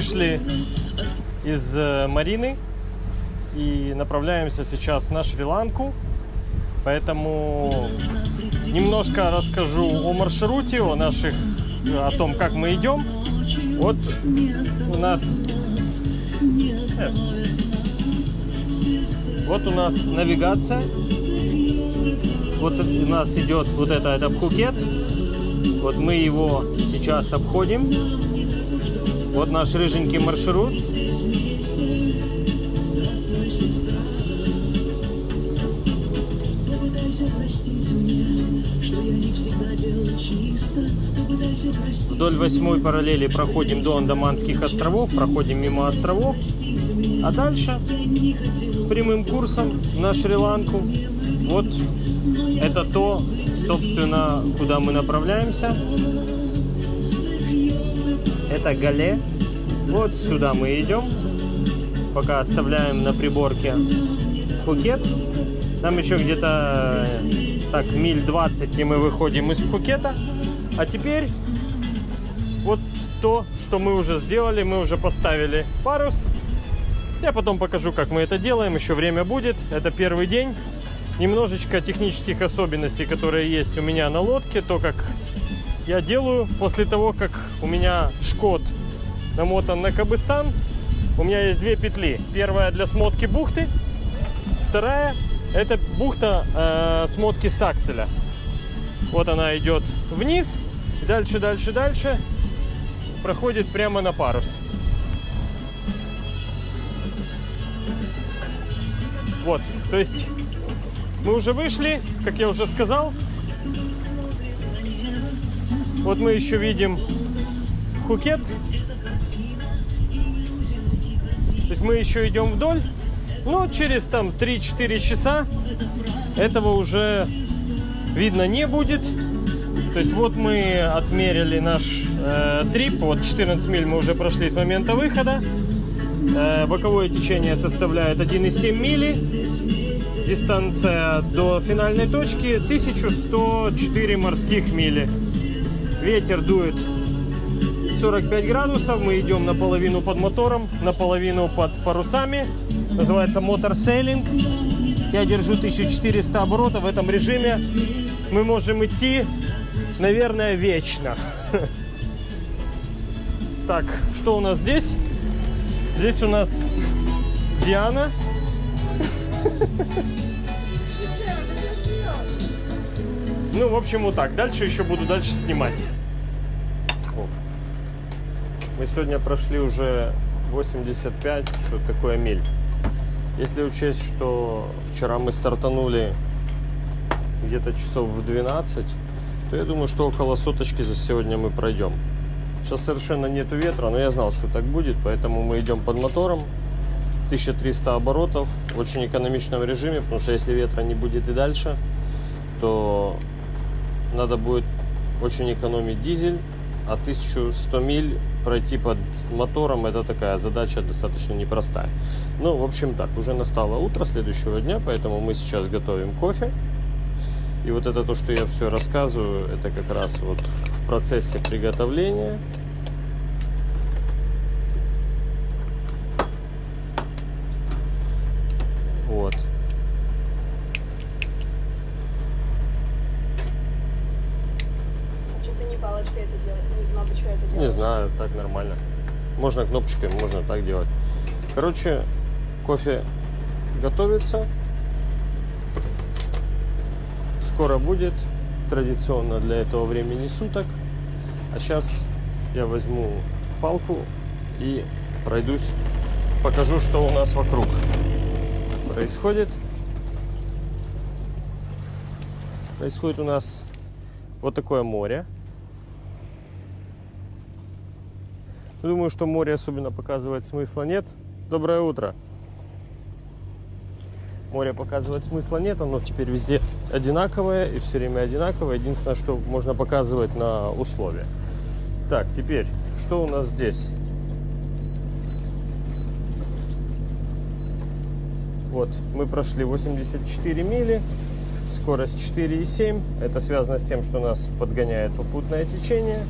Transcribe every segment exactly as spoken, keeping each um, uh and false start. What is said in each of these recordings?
вышли из Марины и направляемся сейчас на Шри-Ланку. Поэтому немножко расскажу о маршруте, о наших, о том, как мы идем. Вот у нас, вот у нас навигация. Вот у нас идет вот это, это Пхукет. Вот мы его сейчас обходим. Вот наш рыженький маршрут. Вдоль восьмой параллели проходим до Андаманских островов, проходим мимо островов, а дальше прямым курсом на Шри-Ланку. Вот это то, собственно, куда мы направляемся. Это Гале. Вот сюда мы идем. Пока оставляем на приборке Пхукет. Нам еще где-то так миль двадцать, и мы выходим из Пхукета. А теперь вот то, что мы уже сделали. Мы уже поставили парус. Я потом покажу, как мы это делаем. Еще время будет. Это первый день. Немножечко технических особенностей, которые есть у меня на лодке. То, как я делаю после того, как у меня шкот намотан на кабыстан. У меня есть две петли. Первая для смотки бухты. Вторая — это бухта э, смотки стакселя. Вот она идет вниз, дальше, дальше, дальше, проходит прямо на парус. Вот, то есть мы уже вышли, как я уже сказал. Вот мы еще видим Пхукет. То есть мы еще идем вдоль. Но через там три-четыре часа этого уже видно не будет. То есть вот мы отмерили наш э, трип. Вот четырнадцать миль мы уже прошли с момента выхода. Э, боковое течение составляет одна целая семь десятых мили. Дистанция до финальной точки тысяча сто четыре морских мили. Ветер дует сорок пять градусов. Мы идем наполовину под мотором, наполовину под парусами. Называется моторсейлинг. Я держу тысячу четыреста оборотов. В этом режиме мы можем идти, наверное, вечно. Так, что у нас здесь? Здесь у нас Диана. Ну, в общем, вот так. Дальше еще буду дальше снимать. Мы сегодня прошли уже восемьдесят пять, что такое, миль. Если учесть, что вчера мы стартанули где-то часов в двенадцать, то я думаю, что около соточки за сегодня мы пройдем. Сейчас совершенно нету ветра, но я знал, что так будет, поэтому мы идем под мотором. тысяча триста оборотов в очень экономичном режиме, потому что если ветра не будет и дальше, то надо будет очень экономить дизель. А тысячу сто миль пройти под мотором — это такая задача достаточно непростая. Ну, в общем, так, уже настало утро следующего дня, поэтому мы сейчас готовим кофе. И вот это то, что я все рассказываю, это как раз вот в процессе приготовления. Вот. Палочкой это делать, не кнопочкой это делать? Не знаю, так нормально. Можно кнопочкой, можно так делать. Короче, кофе готовится. Скоро будет. Традиционно для этого времени суток. А сейчас я возьму палку и пройдусь. Покажу, что у нас вокруг происходит. Происходит у нас вот такое море. Думаю, что море особенно показывать смысла нет. Доброе утро. Море показывать смысла нет, оно теперь везде одинаковое и все время одинаковое. Единственное, что можно показывать на условия. Так, теперь, что у нас здесь? Вот, мы прошли восемьдесят четыре мили, скорость четыре и семь. Это связано с тем, что нас подгоняет попутное течение.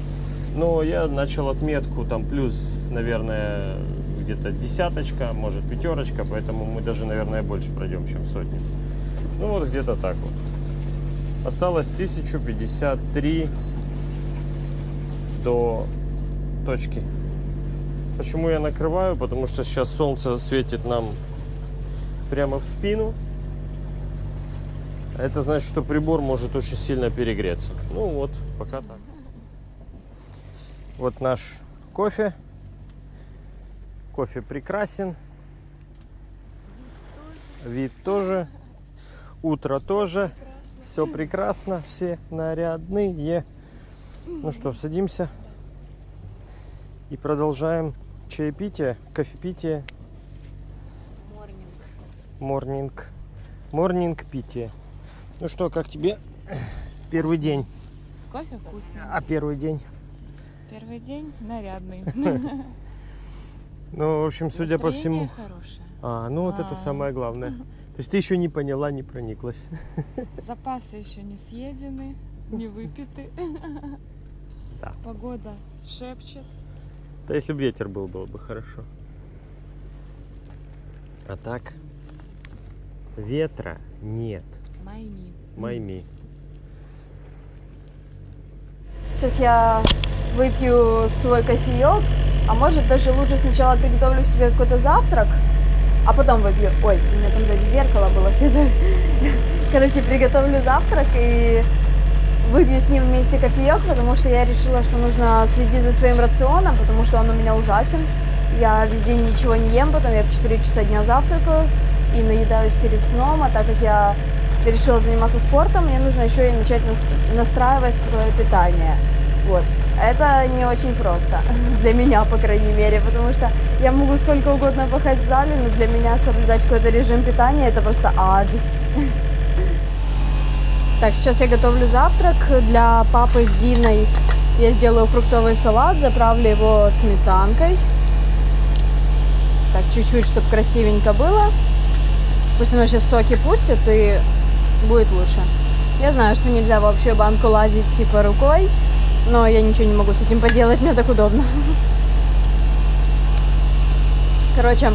Но я начал отметку там плюс, наверное, где-то десяточка, может пятерочка, поэтому мы даже, наверное, больше пройдем, чем сотню. Ну вот где-то так вот. Осталось тысяча пятьдесят три до точки. Почему я накрываю? Потому что сейчас солнце светит нам прямо в спину. Это значит, что прибор может очень сильно перегреться. Ну вот, пока так. Вот наш кофе. Кофе прекрасен. Вид тоже. Утро тоже. Все прекрасно. Все нарядные. Ну что, садимся. И продолжаем чаепитие, кофепитие. Морнинг. Морнинг питие. Ну что, как тебе первый день? Кофе вкусный. А первый день? Первый день нарядный. Ну, в общем, судя по всему... хорошее. А, ну вот это самое главное. То есть ты еще не поняла, не прониклась. Запасы еще не съедены, не выпиты. Погода шепчет. Да если бы ветер был, было бы хорошо. А так ветра нет. Майми. Майми. Сейчас я выпью свой кофеек, а может даже лучше сначала приготовлю себе какой-то завтрак, а потом выпью. Ой, у меня там сзади зеркало было. Сейчас, короче, приготовлю завтрак и выпью с ним вместе кофеек, потому что я решила, что нужно следить за своим рационом, потому что он у меня ужасен. Я весь день ничего не ем, потом я в четыре часа дня завтракаю и наедаюсь перед сном, а так как я решила заниматься спортом, мне нужно еще и начать настраивать свое питание. Вот. Это не очень просто, для меня, по крайней мере, потому что я могу сколько угодно пахать в зале, но для меня соблюдать какой-то режим питания – это просто ад. Так, сейчас я готовлю завтрак для папы с Диной. Я сделаю фруктовый салат, заправлю его сметанкой. Так, чуть-чуть, чтобы красивенько было. Пусть она сейчас соки пустит, и будет лучше. Я знаю, что нельзя вообще банку лазить типа рукой, но я ничего не могу с этим поделать, мне так удобно. Короче,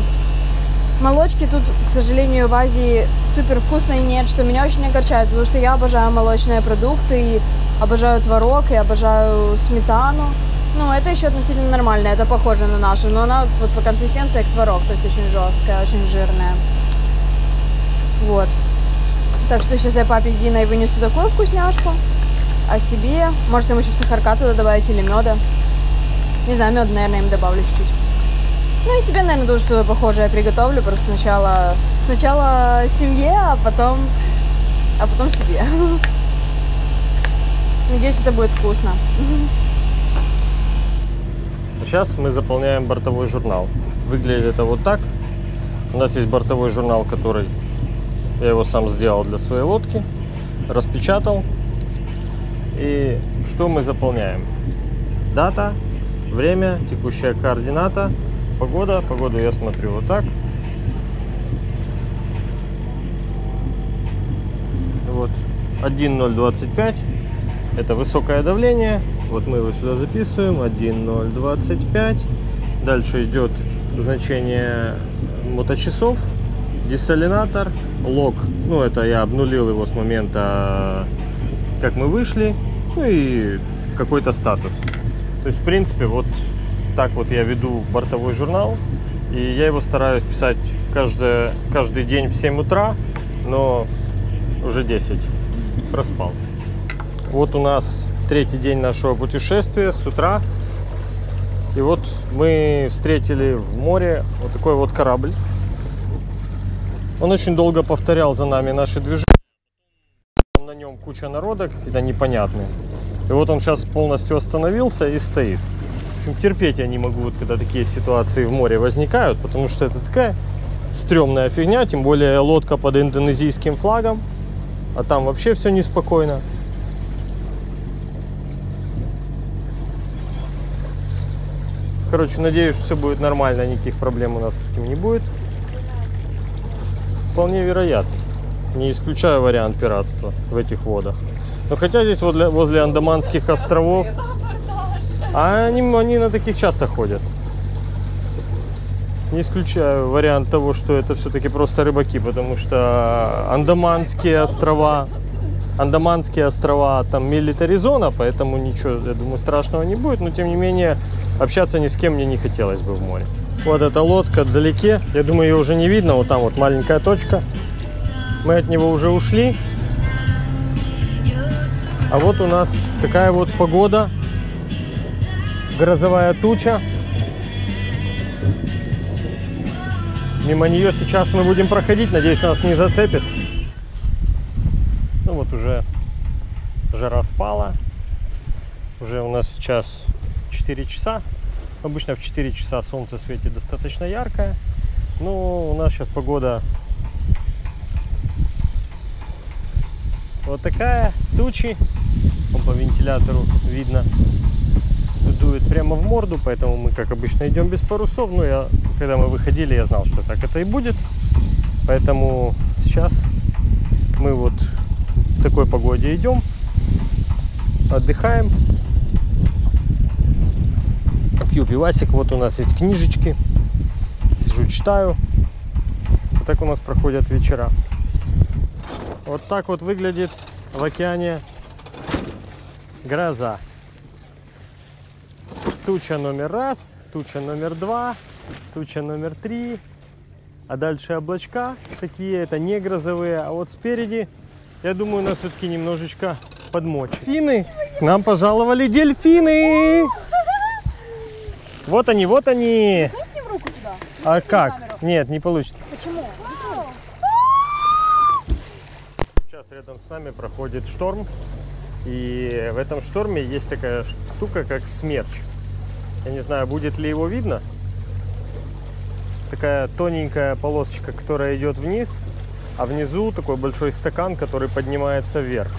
молочки тут, к сожалению, в Азии супер вкусной нет, что меня очень огорчает, потому что я обожаю молочные продукты, и обожаю творог, и обожаю сметану. Ну, это еще относительно нормально, это похоже на наше, но она вот по консистенции как творог, то есть очень жесткая, очень жирная. Вот. Так что сейчас я папе с Диной вынесу такую вкусняшку. А себе... Может, им еще сахарка туда добавить или меда. Не знаю, мед, наверное, им добавлю чуть-чуть. Ну и себе, наверное, тоже что-то похожее приготовлю. Просто сначала... Сначала семье, а потом... А потом себе. Надеюсь, это будет вкусно. Сейчас мы заполняем бортовой журнал. Выглядит это вот так. У нас есть бортовой журнал, который... Я его сам сделал для своей лодки, распечатал. И что мы заполняем? Дата, время, текущая координата, погода. Погоду я смотрю вот так. Вот один ноль двадцать пять. Это высокое давление. Вот мы его сюда записываем. один ноль двадцать пять. Дальше идет значение моточасов. Десалинатор, лог, ну это я обнулил его с момента, как мы вышли, ну и какой-то статус. То есть, в принципе, вот так вот я веду бортовой журнал, и я его стараюсь писать каждый, каждый день в семь утра, но уже десять, проспал. Вот у нас третий день нашего путешествия с утра, и вот мы встретили в море вот такой вот корабль. Он очень долго повторял за нами наши движения. На нем куча народа, какие-то непонятные. И вот он сейчас полностью остановился и стоит. В общем, терпеть я не могу, вот, когда такие ситуации в море возникают, потому что это такая стрёмная фигня, тем более лодка под индонезийским флагом, а там вообще все неспокойно. Короче, надеюсь, что все будет нормально, никаких проблем у нас с этим не будет. Вполне вероятно. Не исключаю вариант пиратства в этих водах. Но хотя здесь возле, возле Андаманских островов А они, они на таких часто ходят. Не исключаю вариант того, что это все-таки просто рыбаки, потому что Андаманские острова, Андаманские острова, там милитари зона, поэтому ничего, я думаю, страшного не будет. Но, тем не менее, общаться ни с кем мне не хотелось бы в море. Вот эта лодка вдалеке, я думаю, ее уже не видно, вот там вот маленькая точка. Мы от него уже ушли. А вот у нас такая вот погода, грозовая туча. Мимо нее сейчас мы будем проходить, надеюсь, нас не зацепит. Ну вот уже жара спала, уже у нас сейчас четыре часа. Обычно в четыре часа солнце светит достаточно яркое, но у нас сейчас погода вот такая, тучи, вон по вентилятору видно, дует прямо в морду, поэтому мы, как обычно, идем без парусов. Но я, когда мы выходили, я знал, что так это и будет, поэтому сейчас мы вот в такой погоде идем, отдыхаем, пью пивасик. Вот у нас есть книжечки, сижу, читаю. Вот так у нас проходят вечера. Вот так вот выглядит в океане гроза. Туча номер раз, туча номер два, туча номер три, а дальше облачка такие, это не грозовые, а вот спереди, я думаю, нас все-таки немножечко подмочит. Дельфины, к нам пожаловали дельфины! Вот они, вот они! А как? Нет, не получится. Почему? Сейчас рядом с нами проходит шторм, и в этом шторме есть такая штука, как смерч. Я не знаю, будет ли его видно. Такая тоненькая полосочка, которая идет вниз, а внизу такой большой стакан, который поднимается вверх.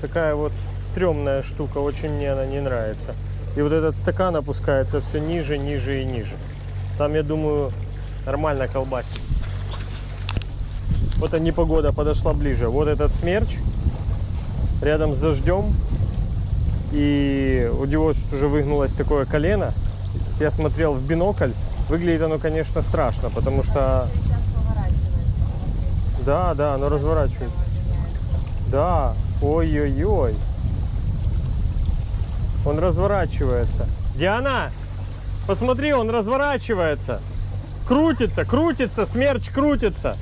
Такая вот стрёмная штука, очень мне она не нравится. И вот этот стакан опускается все ниже, ниже и ниже. Там, я думаю, нормально колбасит. Вот они, погода подошла ближе. Вот этот смерч рядом с дождем. И у него уже выгнулось такое колено. Я смотрел в бинокль. Выглядит оно, конечно, страшно, потому что... Да, да, оно разворачивается. Да, ой-ой-ой. Он разворачивается. Диана, посмотри, он разворачивается. Крутится, крутится, смерч крутится.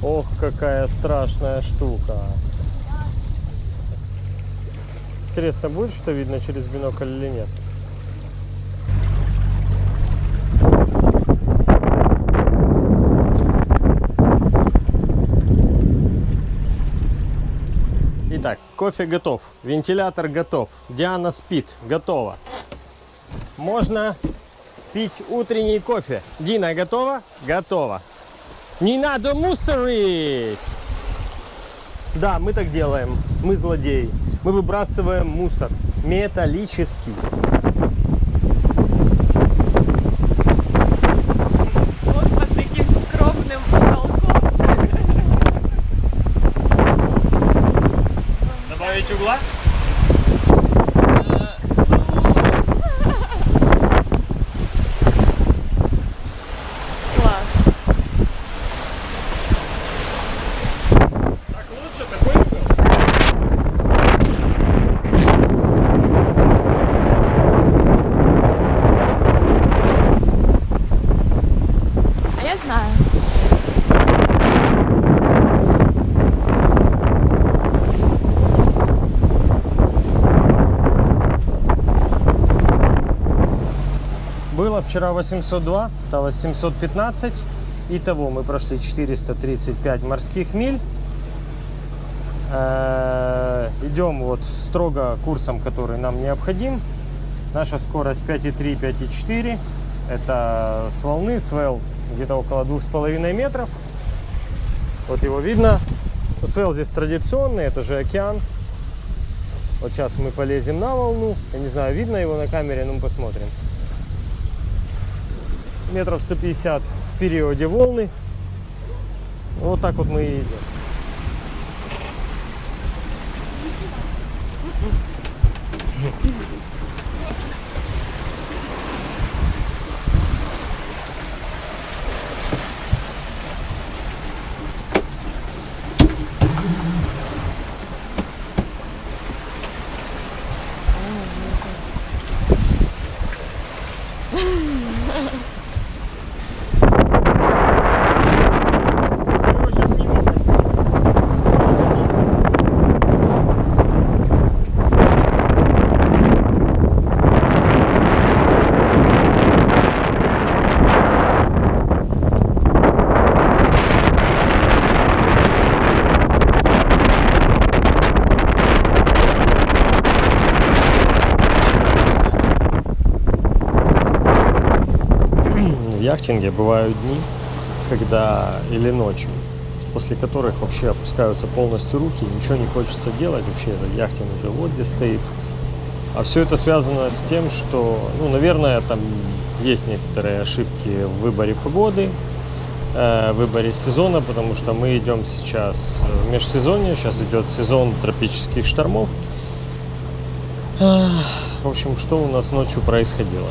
Ох, какая страшная штука. Интересно, будет что видно через бинокль или нет? Итак, кофе готов, вентилятор готов, Диана спит, готова. Можно пить утренний кофе. Дина, готова? Готова. Не надо мусорить! Да, мы так делаем. Мы злодеи. Мы выбрасываем мусор. Металлический. Вот под таким скромным уголком. Добавить угла? Вчера восемьсот два, стало семьсот пятнадцать. Итого мы прошли четыреста тридцать пять морских миль. Э-э- идем вот строго курсом, который нам необходим. Наша скорость пять и три, пять и четыре. Это с волны, свел где-то около двух с половиной метров. Вот его видно. Свел здесь традиционный, это же океан. Вот сейчас мы полезем на волну. Я не знаю, видно его на камере, но мы посмотрим. Метров сто пятьдесят в периоде волны. Вот так вот мы и идем. В яхтинге бывают дни, когда или ночью, после которых вообще опускаются полностью руки, ничего не хочется делать, вообще этот яхтинг уже вот где стоит. А все это связано с тем, что, ну, наверное, там есть некоторые ошибки в выборе погоды, э, в выборе сезона, потому что мы идем сейчас в межсезонье, сейчас идет сезон тропических штормов. В общем, что у нас ночью происходило?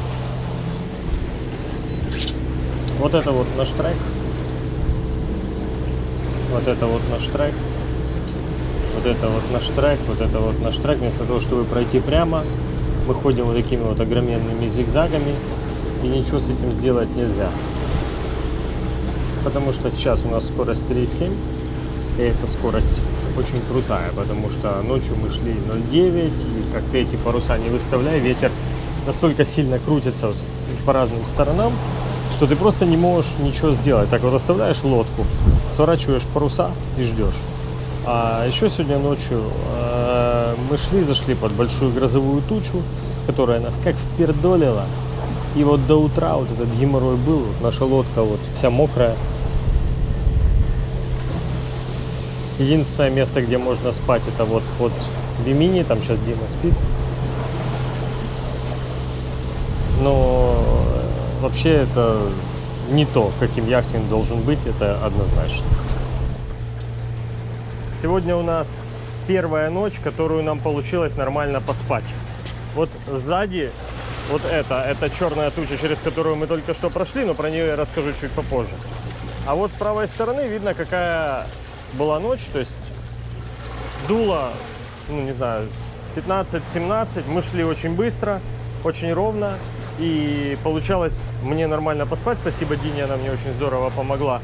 Вот это вот наш трек. Вот это вот наш трек. Вот это вот наш трек. Вот это вот наш трек. Вместо того, чтобы пройти прямо, мы ходим вот такими вот огроменными зигзагами. И ничего с этим сделать нельзя. Потому что сейчас у нас скорость три и семь. И эта скорость очень крутая. Потому что ночью мы шли ноль девять. И как ты эти паруса не выставляй, ветер настолько сильно крутится по разным сторонам, что ты просто не можешь ничего сделать. Так вот оставляешь лодку, сворачиваешь паруса и ждешь. А еще сегодня ночью э, мы шли, зашли под большую грозовую тучу, которая нас как впердолила. И вот до утра вот этот геморрой был, вот наша лодка вот вся мокрая. Единственное место, где можно спать, это вот под Бимини, там сейчас Дима спит. Но вообще это не то, каким яхтинг должен быть, это однозначно. Сегодня у нас первая ночь, которую нам получилось нормально поспать. Вот сзади вот это, это черная туча, через которую мы только что прошли, но про нее я расскажу чуть попозже. А вот с правой стороны видно, какая была ночь, то есть дуло, ну не знаю, пятнадцать-семнадцать, мы шли очень быстро, очень ровно. И получалось мне нормально поспать. Спасибо Дине, она мне очень здорово помогла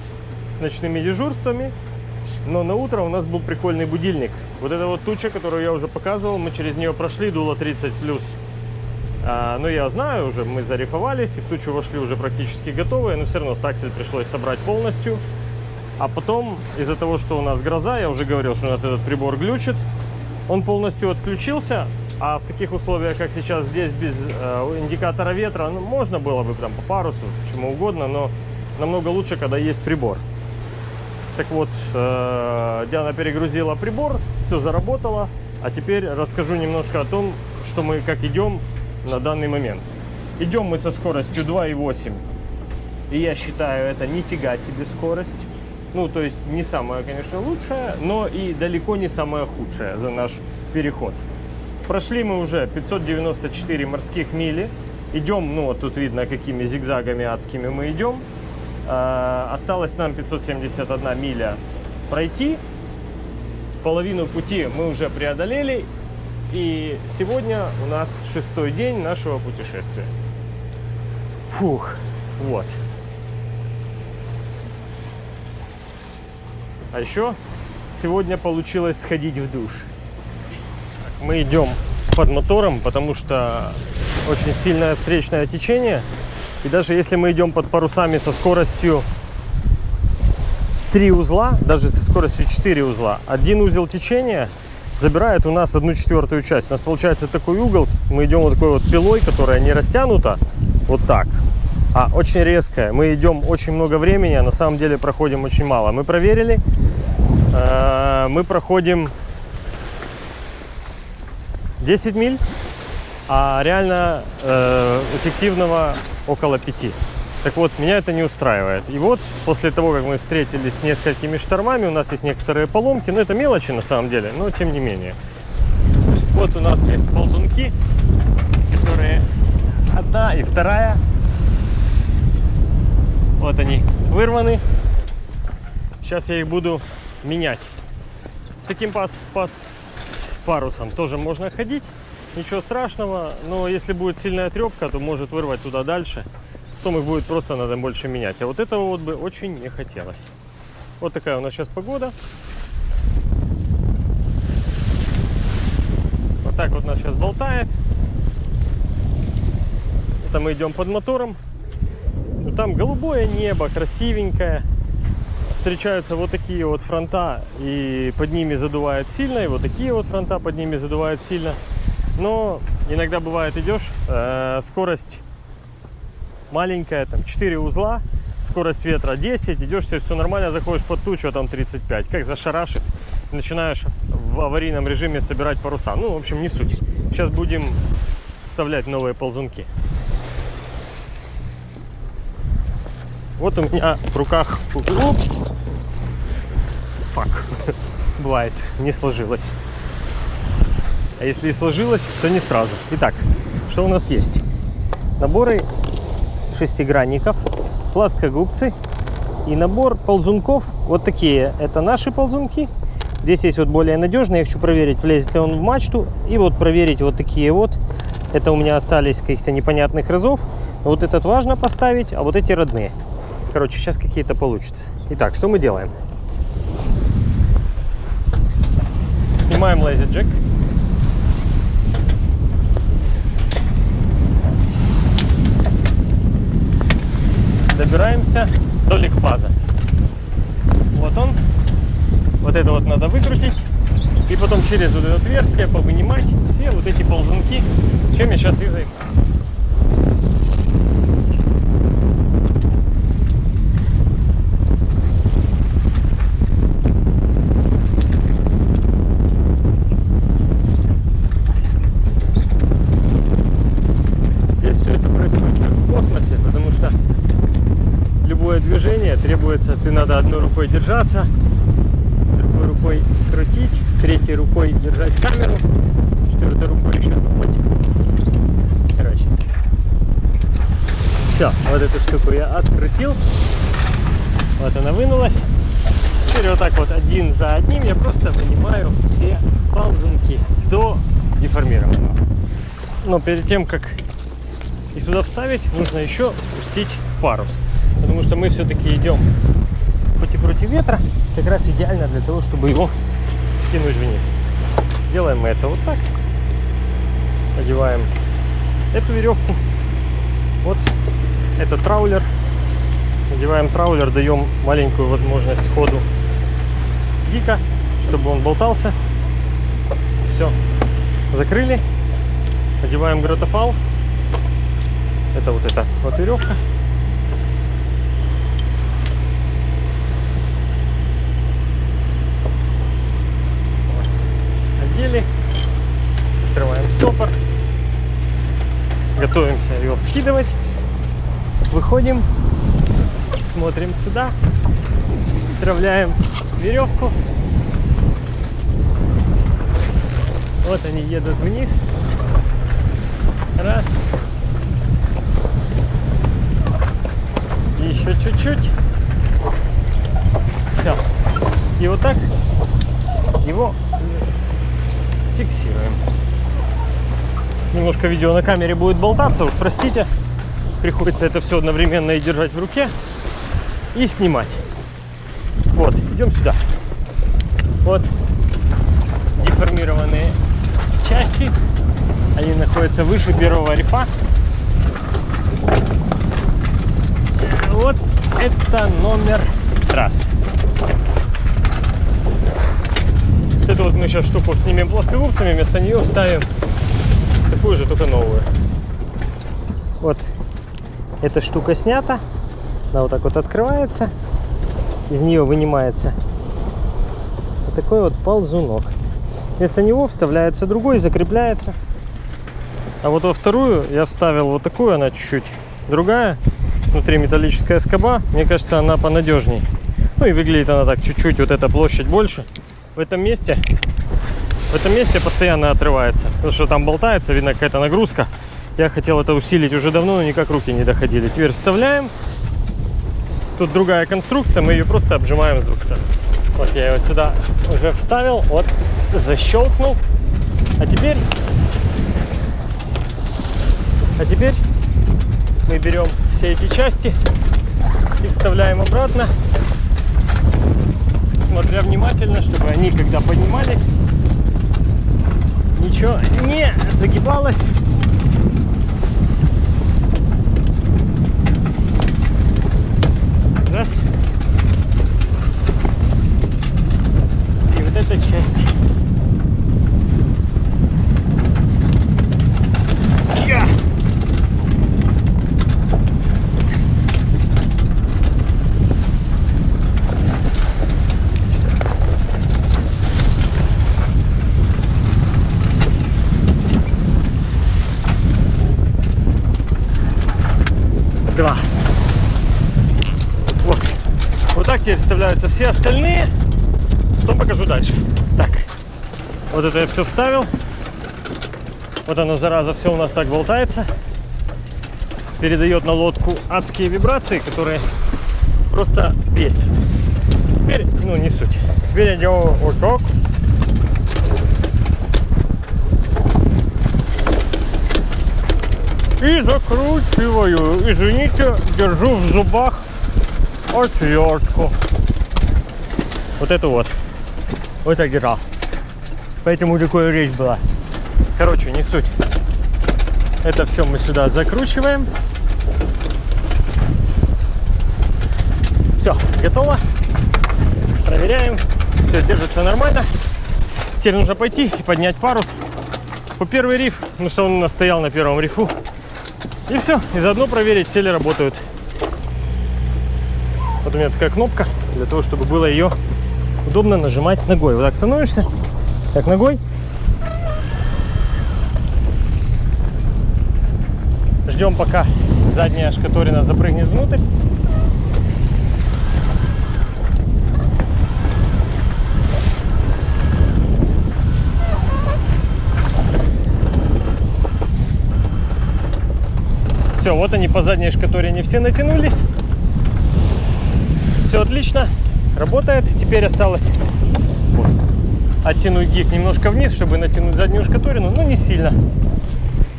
с ночными дежурствами. Но на утро у нас был прикольный будильник. Вот эта вот туча, которую я уже показывал, мы через нее прошли, дуло тридцать плюс. А, ну, я знаю уже, мы зарифовались, и в тучу вошли уже практически готовые, но все равно стаксель пришлось собрать полностью. А потом, из-за того, что у нас гроза, я уже говорил, что у нас этот прибор глючит, он полностью отключился. А в таких условиях, как сейчас здесь, без э, индикатора ветра, ну, можно было бы там по парусу, чему угодно, но намного лучше, когда есть прибор. Так вот, э, Диана перегрузила прибор, все заработало. А теперь расскажу немножко о том, что мы как идем на данный момент. Идем мы со скоростью два и восемь. И я считаю, это нифига себе скорость. Ну, то есть не самая, конечно, лучшая, но и далеко не самая худшая за наш переход. Прошли мы уже пятьсот девяносто четыре морских мили. Идем, ну вот тут видно, какими зигзагами адскими мы идем. Э, осталось нам пятьсот семьдесят одна миля пройти. Половину пути мы уже преодолели. И сегодня у нас шестой день нашего путешествия. Фух, вот. А еще сегодня получилось сходить в душ. Мы идем под мотором, потому что очень сильное встречное течение. И даже если мы идем под парусами со скоростью три узла, даже со скоростью четыре узла, один узел течения забирает у нас одну четвертую часть. У нас получается такой угол, мы идем вот такой вот пилой, которая не растянута, вот так, а очень резкая. Мы идем очень много времени, а на самом деле проходим очень мало. Мы проверили, мы проходим десять миль, а реально э, эффективного около пяти. Так вот, меня это не устраивает. И вот, после того, как мы встретились с несколькими штормами, у нас есть некоторые поломки. Но это мелочи на самом деле, но тем не менее. Вот у нас есть ползунки, которые одна и вторая. Вот они вырваны. Сейчас я их буду менять. С таким пас, пас, парусом тоже можно ходить. Ничего страшного, но если будет сильная трепка, то может вырвать туда дальше. Потом их будет просто надо больше менять. А вот этого вот бы очень не хотелось. Вот такая у нас сейчас погода. Вот так вот нас сейчас болтает. Это мы идем под мотором. Там голубое небо, красивенькое. Встречаются вот такие вот фронта, и под ними задувает сильно. И вот такие вот фронта под ними задувает сильно. Но иногда бывает, идешь, э, скорость маленькая, там четыре узла, скорость ветра десять, идешь все, все нормально, заходишь под тучу, а там тридцать пять. Как зашарашит, начинаешь в аварийном режиме собирать паруса. Ну, в общем, не суть. Сейчас будем вставлять новые ползунки. Вот у меня в руках... Упс! Фак. Бывает, не сложилось. А если и сложилось, то не сразу. Итак, что у нас есть? Наборы шестигранников, плоскогубцы и набор ползунков. Вот такие. Это наши ползунки. Здесь есть вот более надежные. Я хочу проверить, влезет ли он в мачту. И вот проверить вот такие вот. Это у меня остались каких-то непонятных разов. Вот этот важно поставить, а вот эти родные. Короче, сейчас какие-то получится. Итак, что мы делаем? Снимаем лейзи-джек. Добираемся до ликпаза. Вот он. Вот это вот надо выкрутить. И потом через вот это отверстие повынимать все вот эти ползунки, чем я сейчас и займусь. Здесь все это происходит как в космосе, потому что любое движение требуется, ты надо одной рукой держаться, другой рукой крутить, третьей рукой держать камеру, четвертой рукой еще думать. Короче, все, вот эту штуку я открутил, вот она вынулась. Теперь вот так вот один за одним я просто вынимаю все ползунки до деформированного. Но перед тем, как их сюда вставить, нужно еще спустить парус. Потому что мы все-таки идем хоть и против ветра, как раз идеально для того, чтобы его скинуть вниз. Делаем мы это вот так. Одеваем эту веревку. Вот это траулер. Надеваем траулер, даем маленькую возможность ходу гика, чтобы он болтался. Все. Закрыли. Одеваем гротофал. Это вот эта вот веревка. Открываем стопор, готовимся его скидывать, выходим, смотрим сюда, вставляем веревку, вот они едут вниз, раз, еще чуть-чуть, все, и вот так его фиксируем. Немножко видео на камере будет болтаться, уж простите. Приходится это все одновременно и держать в руке, и снимать. Вот, идем сюда. Вот деформированные части. Они находятся выше первого рифа. Вот это номер раз. Эту вот мы сейчас штуку снимем плоскогубцами, вместо нее вставим такую же, только новую. Вот эта штука снята, она вот так вот открывается, из нее вынимается вот такой вот ползунок. Вместо него вставляется другой, закрепляется. А вот во вторую я вставил вот такую, она чуть-чуть другая, внутри металлическая скоба, мне кажется, она понадежней. Ну и выглядит она так чуть-чуть, вот эта площадь больше. В этом месте, в этом месте постоянно отрывается, потому что там болтается, видно какая-то нагрузка. Я хотел это усилить уже давно, но никак руки не доходили. Теперь вставляем. Тут другая конструкция, мы ее просто обжимаем с двух сторон. Вот я его сюда уже вставил, вот защелкнул. А теперь, а теперь мы берем все эти части и вставляем обратно, смотря внимательно, чтобы они, когда поднимались, ничего не загибалось. Раз. И вот эта часть. Я. Два. Теперь вставляются все остальные, потом покажу дальше. Так, вот это я все вставил. Вот оно, зараза, все у нас так болтается. Передает на лодку адские вибрации, которые просто бесят. Теперь, ну не суть. Теперь я делаю вот так. И закручиваю. Извините, держу в зубах отвертку. Вот это вот. Вот эта дыра. Поэтому такая речь была. Короче, не суть. Это все мы сюда закручиваем. Все, готово. Проверяем. Все держится нормально. Теперь нужно пойти и поднять парус по первый риф, потому что он у нас стоял на первом рифу. И все. И заодно проверить, все ли работают. Вот у меня такая кнопка, для того, чтобы было ее удобно нажимать ногой. Вот так становишься, так ногой. Ждем, пока задняя шкаторина запрыгнет внутрь. Все, вот они по задней шкаторине все натянулись. Все отлично работает. Теперь осталось вот оттянуть гиг немножко вниз, чтобы натянуть заднюю шкаторину, но не сильно,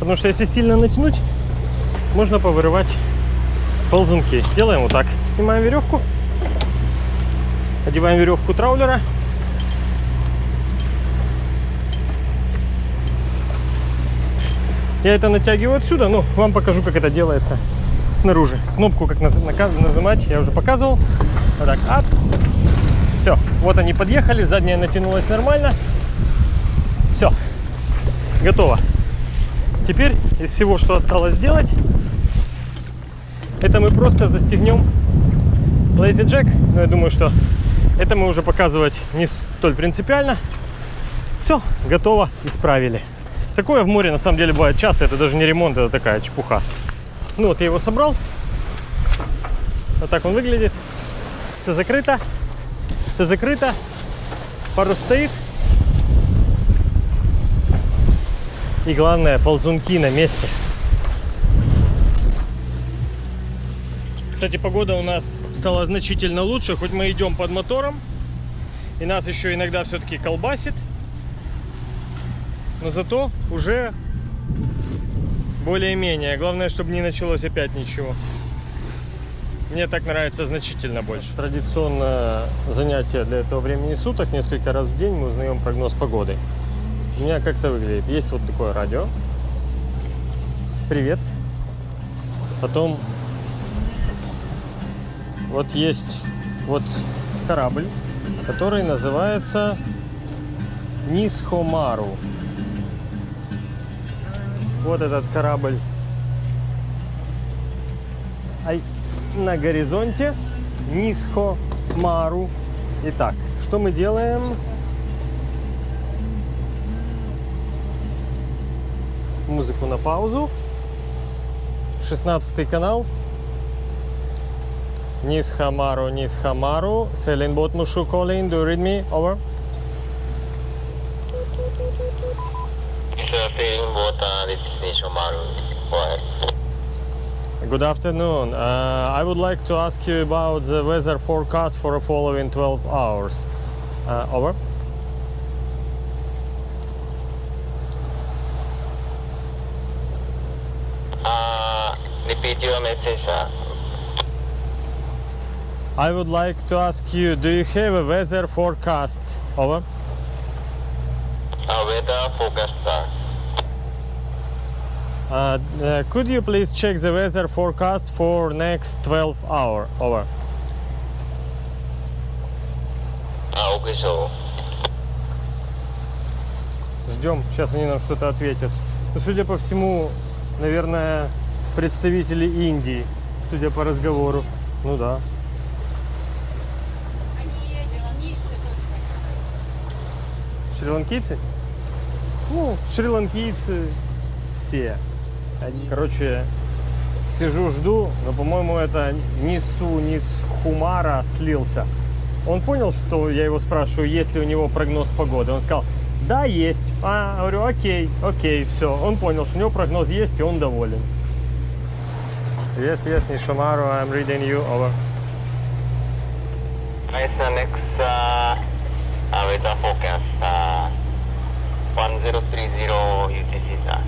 потому что если сильно натянуть, можно повырывать ползунки. Делаем вот так. Снимаем веревку, одеваем веревку траулера, я это натягиваю отсюда, но вам покажу, как это делается снаружи. Кнопку как нажимать я уже показывал. Вот так, ап. Все, вот они подъехали, задняя натянулась нормально. Все, готово. Теперь из всего, что осталось сделать, это мы просто застегнем Lazy Jack. Но я думаю, что это мы уже показывать не столь принципиально. Все, готово, исправили. Такое в море на самом деле бывает часто, это даже не ремонт, это такая чепуха. Ну вот я его собрал. Вот так он выглядит. Все закрыто, все закрыто, парус стоит, и главное, ползунки на месте. Кстати, погода у нас стала значительно лучше, хоть мы идем под мотором, и нас еще иногда все-таки колбасит, но зато уже более-менее. Главное, чтобы не началось опять ничего. Мне так нравится значительно больше. Традиционное занятие для этого времени суток. Несколько раз в день мы узнаем прогноз погоды. У меня как-то выглядит. Есть вот такое радио. Привет. Потом вот есть вот корабль, который называется Нисхомару. Вот этот корабль. Ай. На горизонте Нисхомару. Итак, что мы делаем? Музыку на паузу. шестнадцатый канал. Nis Hamaru, Nis Hamaru. Selin bot mushu calling. Do you read me? Over. Good afternoon. Uh, I would like to ask you about the weather forecast for the following twelve hours. Uh, over. Uh, repeat your message, sir. I would like to ask you, do you have a weather forecast? Over. A weather forecast, sir. Uh, uh, could you please check the weather forecast for next twelve hours? Over. А, окей, все. Ждем, сейчас они нам что-то ответят. Но, судя по всему, наверное, представители Индии, судя по разговору. Ну да. Шри-ланкийцы? Ну, шри-ланкийцы все. Короче, сижу, жду, но, по-моему, это Нису, Нис Хумара слился. Он понял, что я его спрашиваю, есть ли у него прогноз погоды. Он сказал, да, есть. А, говорю, окей, окей, все. Он понял, что у него прогноз есть, и он доволен. Yes, yes, Nis Hamaru, I'm reading you, over. Nice, next uh, weather forecast, uh, ten thirty U T C, sir.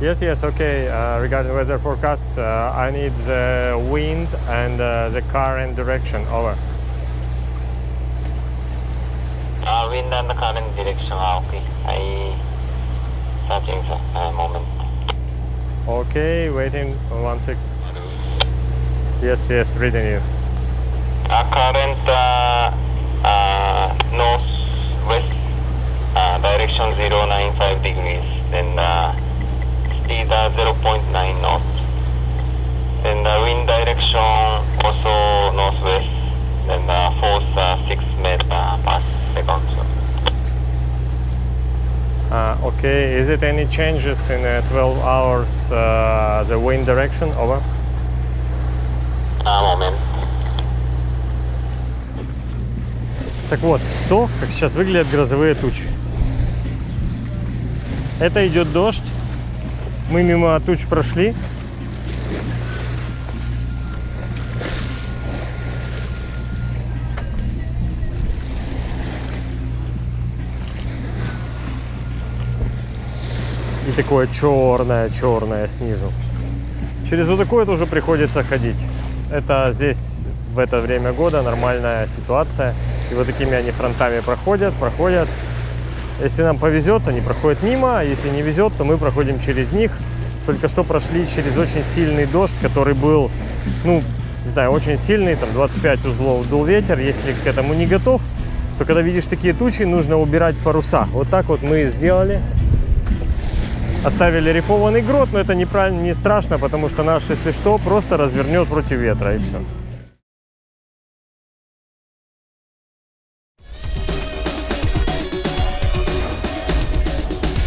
Yes, yes, okay. Uh, regarding weather forecast, uh, I need the wind and uh, the current direction, over. Uh, wind and the current direction, ah, okay. I... Searching, sir, a moment. Okay, waiting, one six. Yes, yes, reading you. Uh, current uh, uh, northwest uh, direction zero ninety-five degrees, then uh, speed uh, zero point nine knots, then the wind direction also northwest, then the uh, force uh, six meters per second. Uh, okay, is it any changes in uh, twelve hours uh, the wind direction, over? Uh, moment. Так вот, то, как сейчас выглядят грозовые тучи. Это идет дождь. Мы мимо туч прошли. И такое черное-черное снизу. Через вот такое тоже приходится ходить. Это здесь в это время года нормальная ситуация. И вот такими они фронтами проходят, проходят. Если нам повезет, они проходят мимо, а если не везет, то мы проходим через них. Только что прошли через очень сильный дождь, который был, ну, не знаю, очень сильный, там двадцать пять узлов дул ветер. Если к этому не готов, то когда видишь такие тучи, нужно убирать паруса. Вот так вот мы и сделали. Оставили рифованный грот, но это неправильно, не страшно, потому что наш, если что, просто развернет против ветра, и все.